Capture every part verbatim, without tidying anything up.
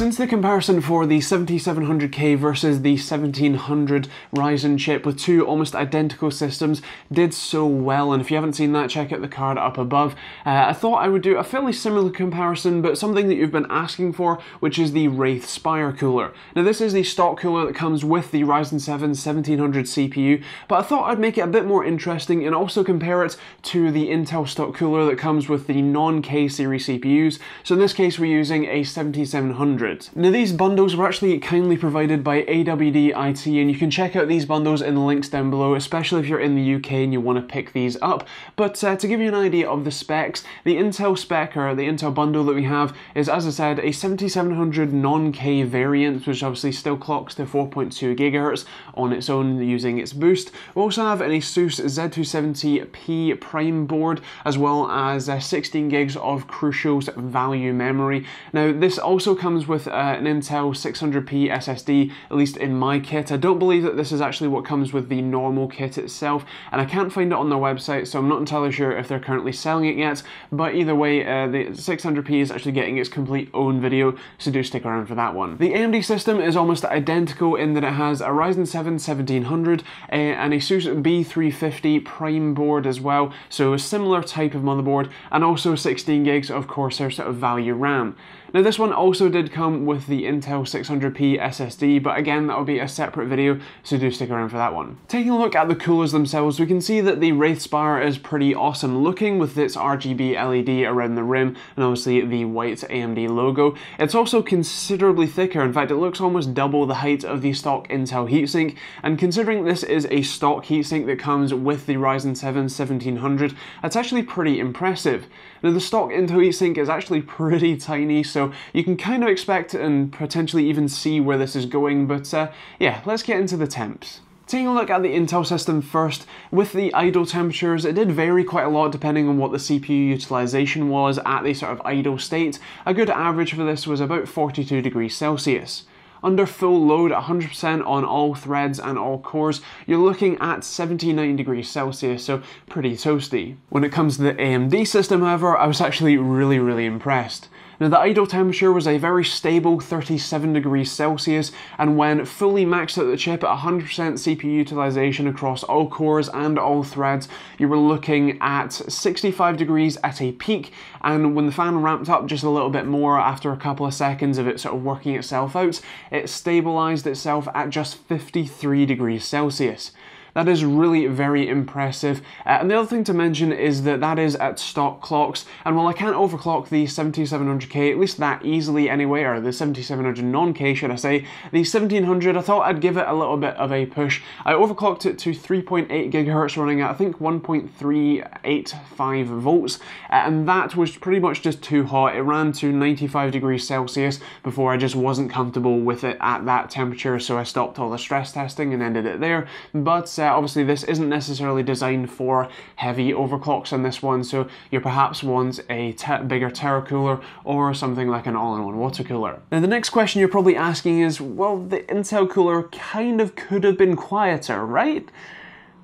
Since the comparison for the seventy-seven hundred K versus the seventeen hundred Ryzen chip with two almost identical systems did so well, and if you haven't seen that, check out the card up above. Uh, I thought I would do a fairly similar comparison, but something that you've been asking for, which is the Wraith Spire cooler. Now this is the stock cooler that comes with the Ryzen seven seventeen hundred C P U, but I thought I'd make it a bit more interesting and also compare it to the Intel stock cooler that comes with the non-K series C P Us. So in this case we're using a seventy-seven hundred. Now these bundles were actually kindly provided by A W D I T, and you can check out these bundles in the links down below, especially if you're in the U K and you want to pick these up. But uh, to give you an idea of the specs, the Intel spec, or the Intel bundle that we have, is, as I said, a seventy-seven hundred non-K variant, which obviously still clocks to four point two gigahertz on its own using its boost. We also have an Asus Z two seventy P Prime board, as well as uh, sixteen gigs of Crucial's value memory. Now this also comes with uh, an Intel six hundred P S S D, at least in my kit. I don't believe that this is actually what comes with the normal kit itself, and I can't find it on their website, so I'm not entirely sure if they're currently selling it yet, but either way, uh, the six hundred P is actually getting its complete own video, so do stick around for that one. The A M D system is almost identical in that it has a Ryzen seven seventeen hundred, a, an Asus B three fifty Prime board as well, so a similar type of motherboard, and also sixteen gigs of Corsair sort of value RAM. Now this one also did come with the Intel six hundred P S S D, but again that'll be a separate video, so do stick around for that one. Taking a look at the coolers themselves, we can see that the Wraith Spire is pretty awesome looking with its R G B L E D around the rim and obviously the white A M D logo. It's also considerably thicker, in fact it looks almost double the height of the stock Intel heatsink, and considering this is a stock heatsink that comes with the Ryzen seven seventeen hundred, that's actually pretty impressive. Now the stock Intel heatsink is actually pretty tiny, so So you can kind of expect and potentially even see where this is going, but uh, yeah, let's get into the temps. Taking a look at the Intel system first, with the idle temperatures, it did vary quite a lot depending on what the C P U utilization was at the sort of idle state. A good average for this was about forty-two degrees Celsius. Under full load, one hundred percent on all threads and all cores, you're looking at seventy-nine degrees Celsius, so pretty toasty. When it comes to the A M D system, however, I was actually really, really impressed. Now the idle temperature was a very stable thirty-seven degrees Celsius, and when fully maxed out the chip at one hundred percent C P U utilization across all cores and all threads, you were looking at sixty-five degrees at a peak, and when the fan ramped up just a little bit more after a couple of seconds of it sort of working itself out, it stabilized itself at just fifty-three degrees Celsius. That is really very impressive. Uh, and the other thing to mention is that that is at stock clocks, and while I can't overclock the seventy-seven hundred K, at least that easily anyway, or the seventy-seven hundred non-K should I say, the seventeen hundred, I thought I'd give it a little bit of a push. I overclocked it to three point eight gigahertz, running at I think one point three eight five volts, and that was pretty much just too hot. It ran to ninety-five degrees Celsius before I just wasn't comfortable with it at that temperature, so I stopped all the stress testing and ended it there. But Uh, obviously this isn't necessarily designed for heavy overclocks on this one, so you perhaps want a bigger Terra cooler or something like an all-in-one water cooler. Now the next question you're probably asking is, well, the Intel cooler kind of could have been quieter, right?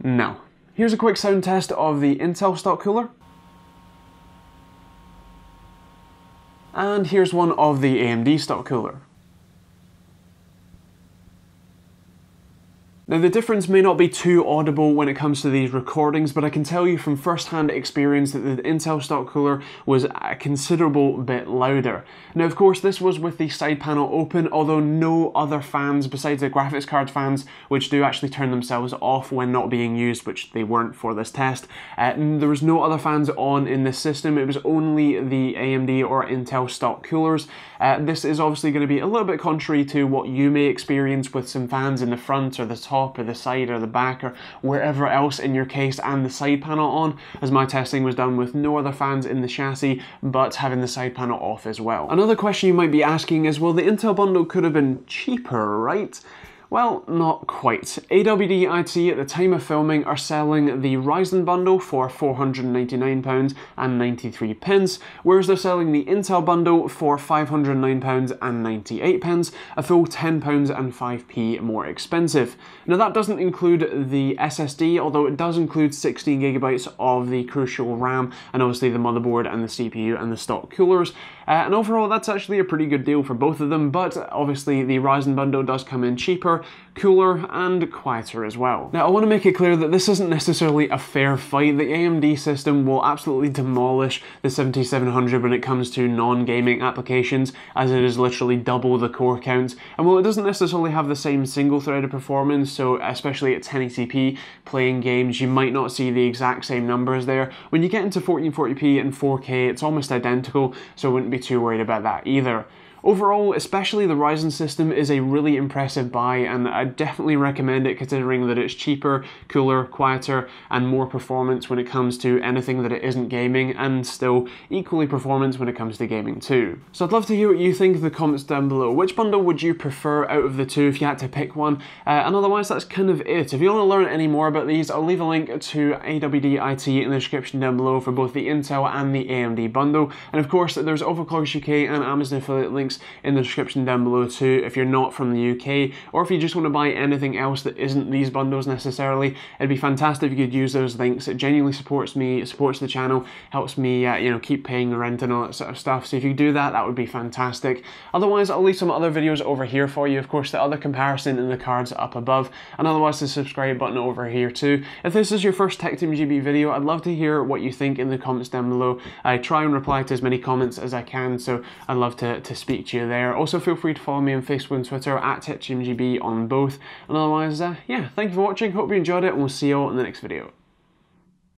No. Here's a quick sound test of the Intel stock cooler. And here's one of the A M D stock cooler. Now the difference may not be too audible when it comes to these recordings, but I can tell you from first-hand experience that the Intel stock cooler was a considerable bit louder. Now of course this was with the side panel open, although no other fans besides the graphics card fans, which do actually turn themselves off when not being used, which they weren't for this test. Uh, there was no other fans on in this system, it was only the A M D or Intel stock coolers. Uh, this is obviously going to be a little bit contrary to what you may experience with some fans in the front or the top or the side or the back or wherever else in your case, and the side panel on, as my testing was done with no other fans in the chassis but having the side panel off as well. Another question you might be asking is, well, the Intel bundle could have been cheaper, right? Well, not quite. A W D I T at the time of filming are selling the Ryzen bundle for four hundred ninety-nine pounds ninety-three, whereas they're selling the Intel bundle for five hundred nine pounds ninety-eight, a full ten pounds and five p more expensive. Now that doesn't include the S S D, although it does include sixteen gigabytes of the Crucial RAM and obviously the motherboard and the C P U and the stock coolers. Uh, and overall that's actually a pretty good deal for both of them, but obviously the Ryzen bundle does come in cheaper, cooler and quieter as well. Now I want to make it clear that this isn't necessarily a fair fight. The A M D system will absolutely demolish the seventy-seven hundred when it comes to non-gaming applications, as it is literally double the core count. And while it doesn't necessarily have the same single-threaded performance, so especially at ten eighty p playing games you might not see the exact same numbers there, when you get into fourteen forty p and four K it's almost identical, so I wouldn't be too worried about that either. Overall, especially the Ryzen system is a really impressive buy, and I definitely recommend it considering that it's cheaper, cooler, quieter, and more performance when it comes to anything that it isn't gaming, and still equally performance when it comes to gaming too. So I'd love to hear what you think in the comments down below. Which bundle would you prefer out of the two if you had to pick one? Uh, and otherwise, that's kind of it. If you want to learn any more about these, I'll leave a link to A W D I T in the description down below for both the Intel and the A M D bundle. And of course, there's Overclockers U K and Amazon affiliate links in the description down below too if you're not from the U K, or if you just want to buy anything else that isn't these bundles necessarily. It'd be fantastic if you could use those links. It genuinely supports me, supports the channel, helps me uh, you know, keep paying rent and all that sort of stuff. So if you do that, that would be fantastic. Otherwise, I'll leave some other videos over here for you. Of course, the other comparison in the cards up above, and otherwise the subscribe button over here too. If this is your first TechTeamGB video, I'd love to hear what you think in the comments down below. I try and reply to as many comments as I can, so I'd love to, to speak you there. Also feel free to follow me on Facebook and Twitter at TechTeamGB on both. And otherwise, uh, yeah, thank you for watching, hope you enjoyed it, and we'll see you all in the next video.